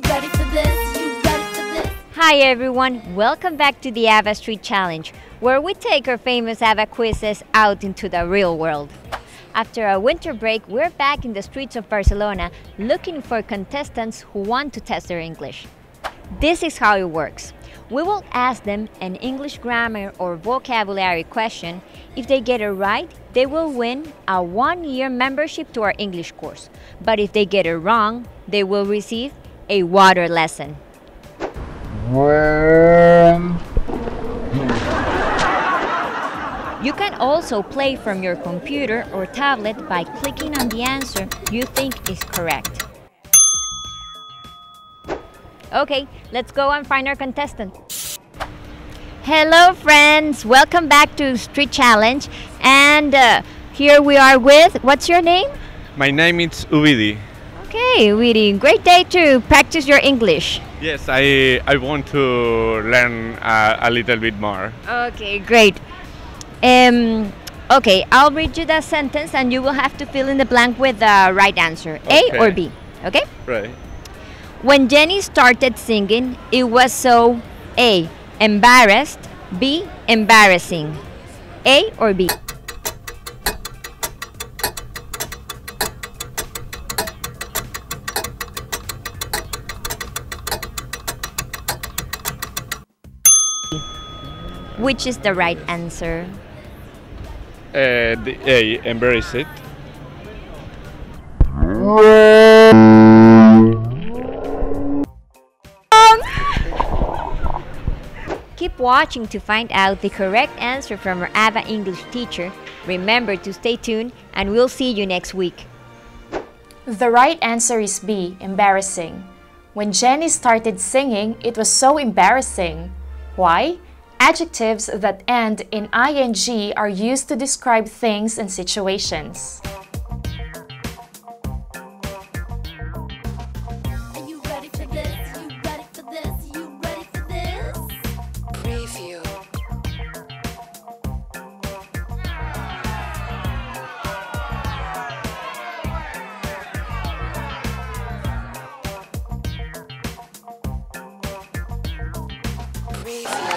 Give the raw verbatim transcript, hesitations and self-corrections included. You ready for this? You ready for this? Hi everyone, welcome back to the A B A Street Challenge, where we take our famous A B A quizzes out into the real world. After our winter break, we're back in the streets of Barcelona looking for contestants who want to test their English. This is how it works. We will ask them an English grammar or vocabulary question. If they get it right, they will win a one-year membership to our English course. But if they get it wrong, they will receive a water lesson. You can also play from your computer or tablet by clicking on the answer you think is correct. Okay, let's go and find our contestant. Hello friends, welcome back to Street Challenge, and uh, here we are with, what's your name? My name is Uvidi. Okay, Uvidi, great day to practice your English. Yes, I, I want to learn uh, a little bit more. Okay, great. Um, okay, I'll read you the sentence and you will have to fill in the blank with the right answer, okay. A or B, okay? Right. When Jenny started singing, it was so A. Embarrassed, B. Embarrassing. A or B? Which is the right answer? Uh, the A. Embarrassed. Keep watching to find out the correct answer from our A B A English teacher. Remember to stay tuned and we'll see you next week. The right answer is B, embarrassing. When Jenny started singing, it was so embarrassing. Why? Adjectives that end in ing are used to describe things and situations. Crazy.